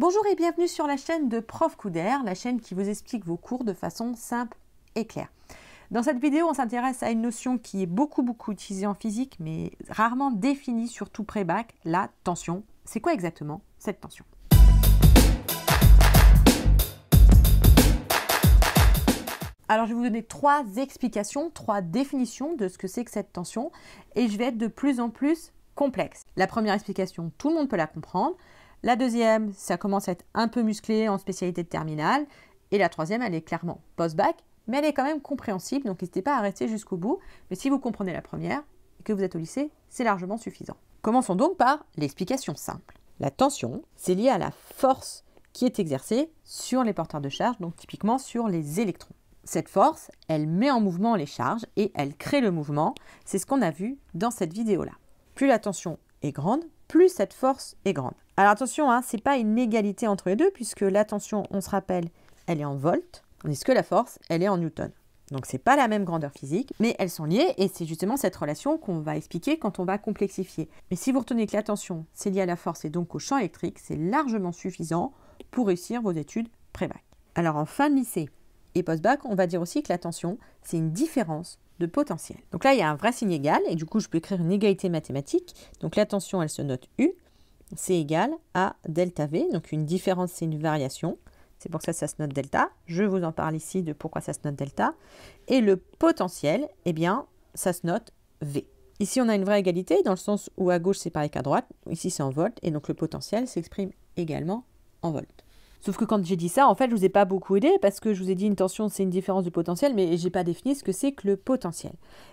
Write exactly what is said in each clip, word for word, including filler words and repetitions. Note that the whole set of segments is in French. Bonjour et bienvenue sur la chaîne de Prof Coudert, la chaîne qui vous explique vos cours de façon simple et claire. Dans cette vidéo, on s'intéresse à une notion qui est beaucoup beaucoup utilisée en physique, mais rarement définie, surtout pré-bac, la tension. C'est quoi exactement cette tension ? Alors, je vais vous donner trois explications, trois définitions de ce que c'est que cette tension, et je vais être de plus en plus complexe. La première explication, tout le monde peut la comprendre. La deuxième, ça commence à être un peu musclé en spécialité de terminale. Et la troisième, elle est clairement post-bac, mais elle est quand même compréhensible, donc n'hésitez pas à rester jusqu'au bout. Mais si vous comprenez la première et que vous êtes au lycée, c'est largement suffisant. Commençons donc par l'explication simple. La tension, c'est lié à la force qui est exercée sur les porteurs de charge, donc typiquement sur les électrons. Cette force, elle met en mouvement les charges et elle crée le mouvement. C'est ce qu'on a vu dans cette vidéo-là. Plus la tension est grande, plus cette force est grande. Alors attention, hein, ce n'est pas une égalité entre les deux, puisque la tension, on se rappelle, elle est en volts, tandis que la force, elle est en newtons. Donc ce n'est pas la même grandeur physique, mais elles sont liées, et c'est justement cette relation qu'on va expliquer quand on va complexifier. Mais si vous retenez que la tension, c'est lié à la force et donc au champ électrique, c'est largement suffisant pour réussir vos études pré-bac. Alors en fin de lycée et post-bac, on va dire aussi que la tension, c'est une différence de potentiel. Donc là, il y a un vrai signe égal, et du coup, je peux écrire une égalité mathématique. Donc la tension, elle se note U, c'est égal à delta V, donc une différence, c'est une variation. C'est pour ça que ça se note delta. Je vous en parle ici de pourquoi ça se note delta. Et le potentiel, eh bien, ça se note V. Ici, on a une vraie égalité, dans le sens où à gauche, c'est pareil qu'à droite. Ici, c'est en volts, et donc le potentiel s'exprime également en volts. Sauf que quand j'ai dit ça, en fait, je ne vous ai pas beaucoup aidé parce que je vous ai dit une tension, c'est une différence du potentiel, mais je n'ai pas défini ce que c'est que le potentiel.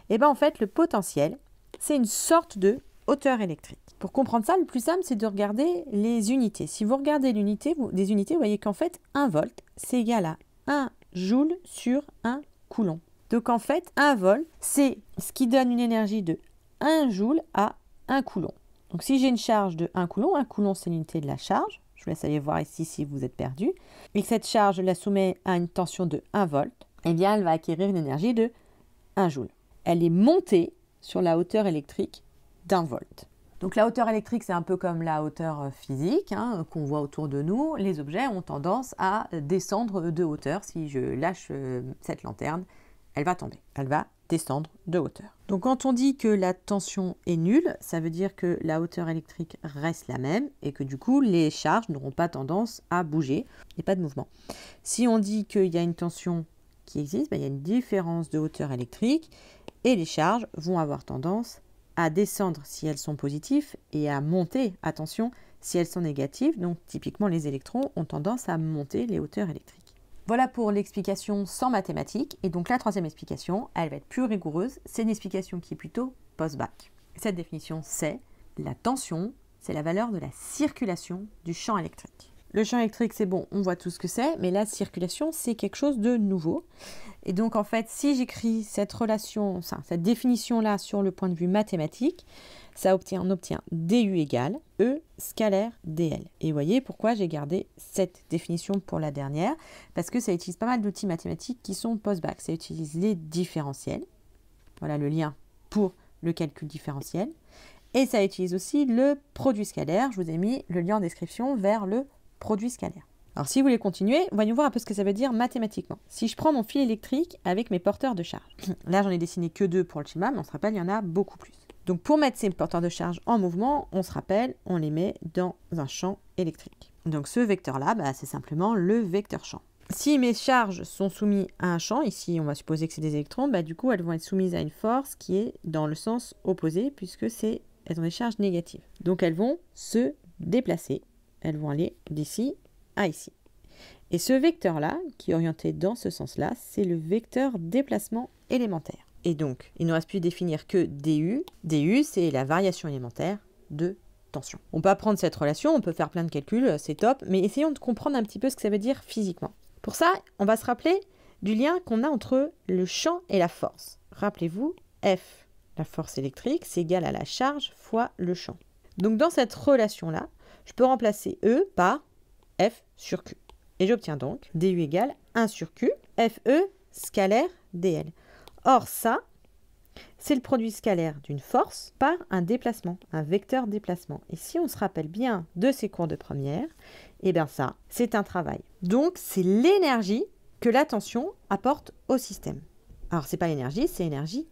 Et bien, en fait, le potentiel, c'est une sorte de hauteur électrique. Pour comprendre ça, le plus simple, c'est de regarder les unités. Si vous regardez l'unité, des unités, vous voyez qu'en fait, un volt, c'est égal à un joule sur un coulomb. Donc, en fait, un volt, c'est ce qui donne une énergie de un joule à un coulomb. Donc, si j'ai une charge de un coulomb, un coulomb, c'est l'unité de la charge. Je vous laisse aller voir ici si vous êtes perdu. Et que cette charge, je la soumets à une tension de un volt. Eh bien, elle va acquérir une énergie de un joule. Elle est montée sur la hauteur électrique d'un volt. Donc, la hauteur électrique, c'est un peu comme la hauteur physique hein, qu'on voit autour de nous. Les objets ont tendance à descendre de hauteur. Si je lâche euh, cette lanterne, elle va tomber. Elle va descendre de hauteur. Donc, quand on dit que la tension est nulle, ça veut dire que la hauteur électrique reste la même et que du coup, les charges n'auront pas tendance à bouger et pas de mouvement. Si on dit qu'il y a une tension qui existe, ben, il y a une différence de hauteur électrique et les charges vont avoir tendance à descendre si elles sont positives et à monter, attention, si elles sont négatives. Donc, typiquement, les électrons ont tendance à monter les hauteurs électriques. Voilà pour l'explication sans mathématiques. Et donc la troisième explication, elle va être plus rigoureuse. C'est une explication qui est plutôt post-bac. Cette définition, c'est la tension, c'est la valeur de la circulation du champ électrique. Le champ électrique, c'est bon, on voit tout ce que c'est, mais la circulation, c'est quelque chose de nouveau. Et donc en fait, si j'écris cette relation, cette définition-là sur le point de vue mathématique, ça obtient, on obtient du égale E scalaire dl. Et vous voyez pourquoi j'ai gardé cette définition pour la dernière, parce que ça utilise pas mal d'outils mathématiques qui sont post-bac. Ça utilise les différentiels, voilà le lien pour le calcul différentiel, et ça utilise aussi le produit scalaire. Je vous ai mis le lien en description vers le produit scalaire. Alors si vous voulez continuer, voyons voir un peu ce que ça veut dire mathématiquement. Si je prends mon fil électrique avec mes porteurs de charge, là j'en ai dessiné que deux pour le schéma, mais on se rappelle, il y en a beaucoup plus. Donc, pour mettre ces porteurs de charge en mouvement, on se rappelle, on les met dans un champ électrique. Donc, ce vecteur-là, bah, c'est simplement le vecteur champ. Si mes charges sont soumises à un champ, ici, on va supposer que c'est des électrons, bah, du coup, elles vont être soumises à une force qui est dans le sens opposé, puisque c'est, elles ont des charges négatives. Donc, elles vont se déplacer. Elles vont aller d'ici à ici. Et ce vecteur-là, qui est orienté dans ce sens-là, c'est le vecteur déplacement élémentaire. Et donc, il ne reste plus à définir que du. du, c'est la variation élémentaire de tension. On peut apprendre cette relation, on peut faire plein de calculs, c'est top, mais essayons de comprendre un petit peu ce que ça veut dire physiquement. Pour ça, on va se rappeler du lien qu'on a entre le champ et la force. Rappelez-vous, F, la force électrique, c'est égal à la charge fois le champ. Donc, dans cette relation-là, je peux remplacer E par F sur Q. Et j'obtiens donc du égale un sur Q, F E scalaire dl. Or ça, C'est le produit scalaire d'une force par un déplacement, un vecteur déplacement. Et si on se rappelle bien de ces cours de première, eh bien ça, c'est un travail. Donc, c'est l'énergie que la tension apporte au système. Alors, ce n'est pas l'énergie, c'est l'énergie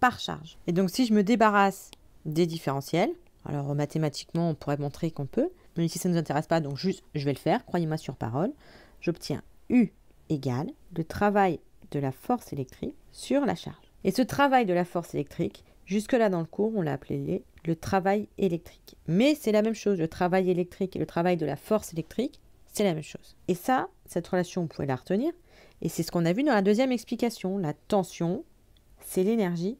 par charge. Et donc, si je me débarrasse des différentiels, alors mathématiquement, on pourrait montrer qu'on peut, mais ici, ça ne nous intéresse pas, donc juste, je vais le faire, croyez-moi sur parole. J'obtiens U égale le travail de la force électrique sur la charge. Et ce travail de la force électrique, jusque-là dans le cours, on l'a appelé le travail électrique. Mais c'est la même chose, le travail électrique et le travail de la force électrique, c'est la même chose. Et ça, cette relation, vous pouvez la retenir. Et c'est ce qu'on a vu dans la deuxième explication. La tension, c'est l'énergie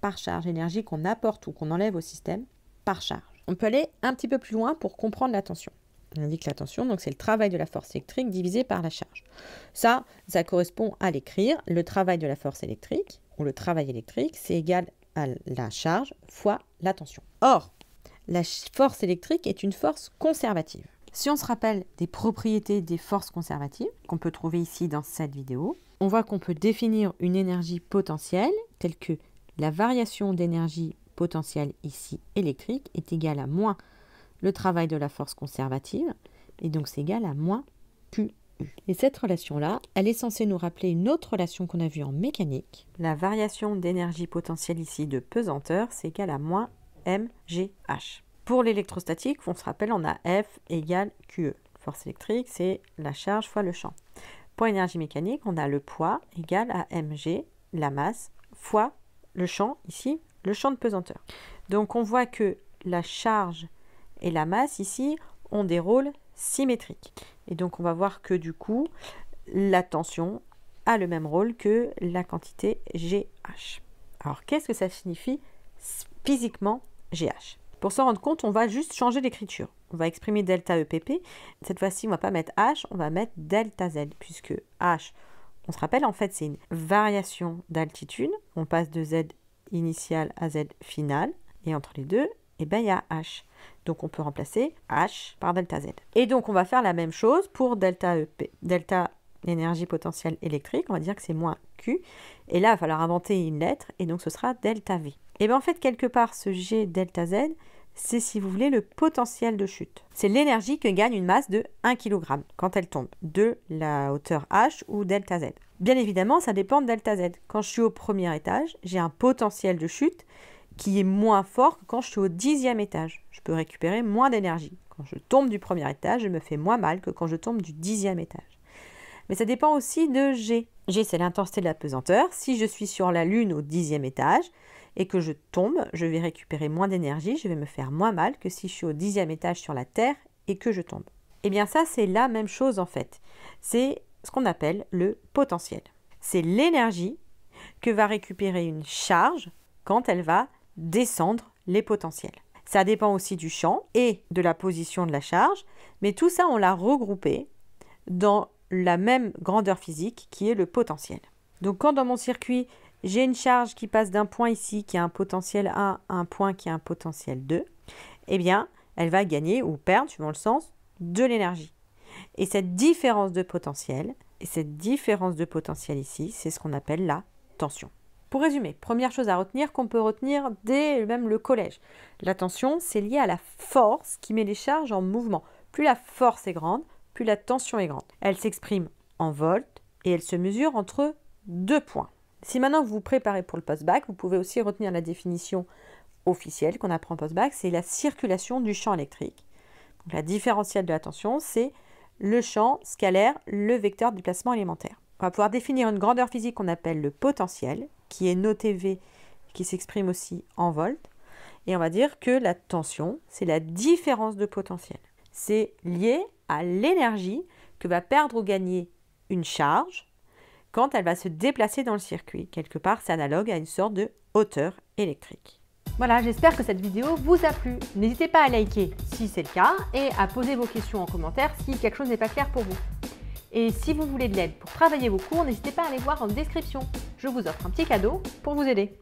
par charge, l'énergie qu'on apporte ou qu'on enlève au système par charge. On peut aller un petit peu plus loin pour comprendre la tension. On indique la tension, donc c'est le travail de la force électrique divisé par la charge. Ça, ça correspond à l'écrire, le travail de la force électrique, ou le travail électrique, c'est égal à la charge fois la tension. Or, la force électrique est une force conservative. Si on se rappelle des propriétés des forces conservatives, qu'on peut trouver ici dans cette vidéo, on voit qu'on peut définir une énergie potentielle, telle que la variation d'énergie potentielle ici électrique est égale à moins le travail de la force conservative, et donc c'est égal à moins Q U. Et cette relation-là, elle est censée nous rappeler une autre relation qu'on a vue en mécanique. La variation d'énergie potentielle ici de pesanteur, c'est égal à moins M G H. Pour l'électrostatique, on se rappelle, on a F égale Q E. Force électrique, c'est la charge fois le champ. Pour l'énergie mécanique, on a le poids égal à M G, la masse, fois le champ, ici, le champ de pesanteur. Donc on voit que la charge et la masse, ici, ont des rôles symétriques. Et donc, on va voir que du coup, la tension a le même rôle que la quantité G H. Alors, qu'est-ce que ça signifie physiquement G H? Pour s'en rendre compte, on va juste changer l'écriture. On va exprimer delta E P P. Cette fois-ci, on ne va pas mettre H, on va mettre delta Z, puisque H, on se rappelle, en fait, c'est une variation d'altitude. On passe de Z initial à Z final, et entre les deux, et eh bien, il y a H. Donc, on peut remplacer H par delta Z. Et donc, on va faire la même chose pour delta E P. Delta énergie potentielle électrique, on va dire que c'est moins Q. Et là, il va falloir inventer une lettre, et donc ce sera delta V. Et bien, en fait, quelque part, ce G delta Z, c'est, si vous voulez, le potentiel de chute. C'est l'énergie que gagne une masse de un kilogramme quand elle tombe de la hauteur H ou delta Z. Bien évidemment, ça dépend de delta Z. Quand je suis au premier étage, j'ai un potentiel de chute qui est moins fort que quand je suis au dixième étage. Je peux récupérer moins d'énergie. Quand je tombe du premier étage, je me fais moins mal que quand je tombe du dixième étage. Mais ça dépend aussi de G. G, c'est l'intensité de la pesanteur. Si je suis sur la Lune au dixième étage et que je tombe, je vais récupérer moins d'énergie, je vais me faire moins mal que si je suis au dixième étage sur la Terre et que je tombe. Eh bien ça, c'est la même chose en fait. C'est ce qu'on appelle le potentiel. C'est l'énergie que va récupérer une charge quand elle va descendre les potentiels. Ça dépend aussi du champ et de la position de la charge, mais tout ça, on l'a regroupé dans la même grandeur physique qui est le potentiel. Donc quand dans mon circuit, j'ai une charge qui passe d'un point ici qui a un potentiel un à un point qui a un potentiel deux, eh bien, elle va gagner ou perdre, suivant le sens, de l'énergie. Et cette différence de potentiel, et cette différence de potentiel ici, c'est ce qu'on appelle la tension. Pour résumer, première chose à retenir qu'on peut retenir dès même le collège. La tension, c'est lié à la force qui met les charges en mouvement. Plus la force est grande, plus la tension est grande. Elle s'exprime en volts et elle se mesure entre deux points. Si maintenant vous vous préparez pour le post-bac, vous pouvez aussi retenir la définition officielle qu'on apprend post-bac, c'est la circulation du champ électrique. Donc, la différentielle de la tension, c'est le champ scalaire, le vecteur de déplacement élémentaire. On va pouvoir définir une grandeur physique qu'on appelle le potentiel, qui est noté V, qui s'exprime aussi en volts. Et on va dire que la tension, c'est la différence de potentiel. C'est lié à l'énergie que va perdre ou gagner une charge quand elle va se déplacer dans le circuit. Quelque part, c'est analogue à une sorte de hauteur électrique. Voilà, j'espère que cette vidéo vous a plu. N'hésitez pas à liker si c'est le cas et à poser vos questions en commentaire si quelque chose n'est pas clair pour vous. Et si vous voulez de l'aide pour travailler vos cours, n'hésitez pas à aller voir en description. Je vous offre un petit cadeau pour vous aider.